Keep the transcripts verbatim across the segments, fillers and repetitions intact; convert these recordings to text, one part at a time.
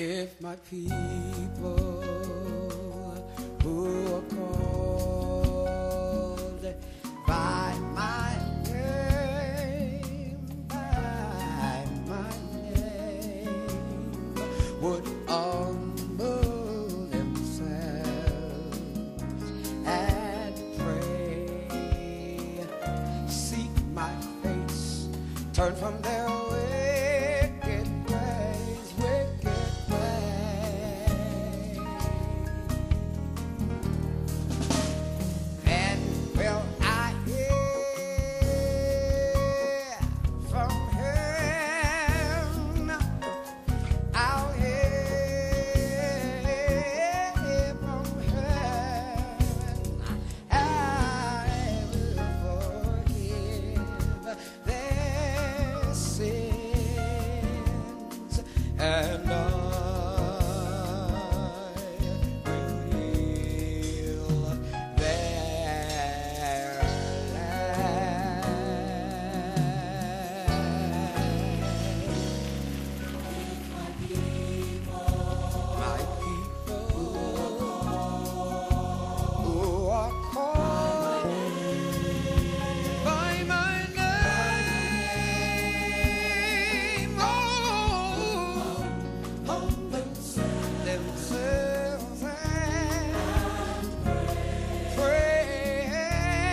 If my people who are called by my name, by my name, would humble themselves and pray, seek my face, turn from their way. And I will heal their land. My people, my people who are called by my name,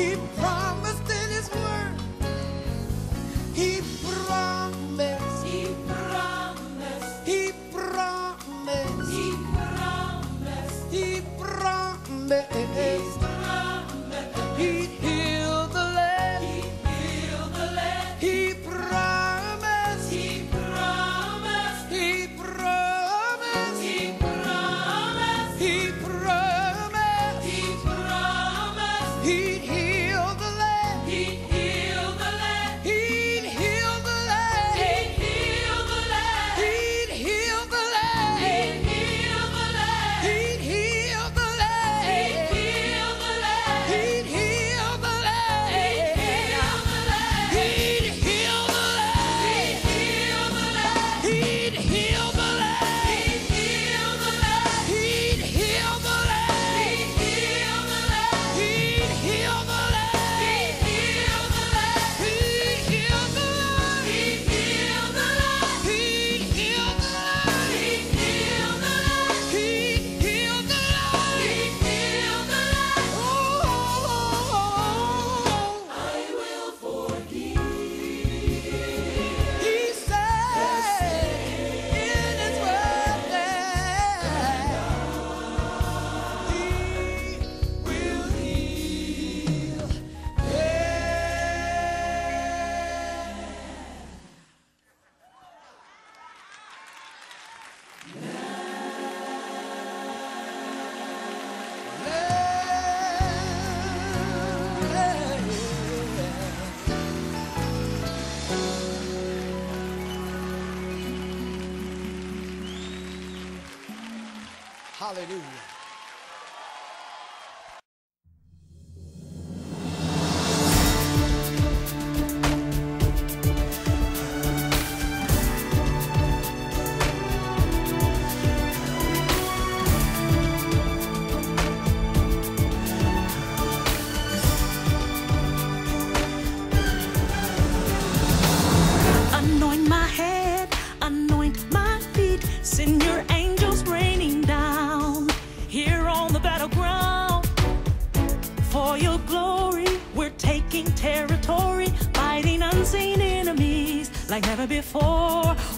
He promised in his word. He promised. He promised. He promised. He promised. He promised. He healed the land. He healed the land. He promised. He promised. He promised. He promised. He promised. He promised. He healed. He'd heal the land. Hallelujah. Before